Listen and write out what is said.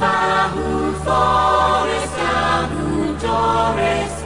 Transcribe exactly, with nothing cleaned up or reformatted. Fahu, forest, ahu, dores.